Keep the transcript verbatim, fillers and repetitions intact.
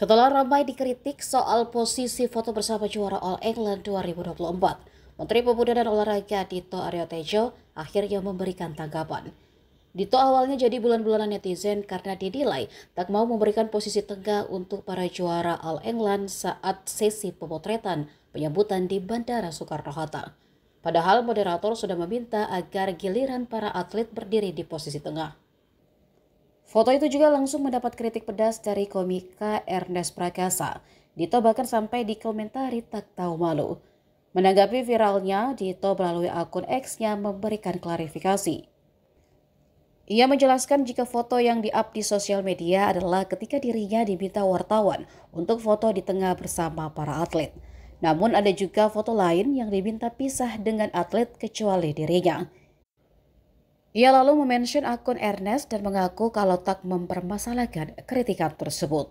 Setelah ramai dikritik soal posisi foto bersama juara All England dua ribu dua puluh empat, Menteri Pemuda dan Olahraga Dito Ariotedjo akhirnya memberikan tanggapan. Dito awalnya jadi bulan-bulanan netizen karena dinilai tak mau memberikan posisi tengah untuk para juara All England saat sesi pemotretan penyambutan di Bandara Soekarno-Hatta. Padahal moderator sudah meminta agar giliran para atlet berdiri di posisi tengah. Foto itu juga langsung mendapat kritik pedas dari komika Ernest Prakasa. Dito bahkan sampai dikomentari tak tahu malu. Menanggapi viralnya, Dito melalui akun X-nya memberikan klarifikasi. Ia menjelaskan jika foto yang di-up di sosial media adalah ketika dirinya diminta wartawan untuk foto di tengah bersama para atlet. Namun ada juga foto lain yang diminta pisah dengan atlet kecuali dirinya. Ia lalu mention akun Ernest dan mengaku kalau tak mempermasalahkan kritikan tersebut.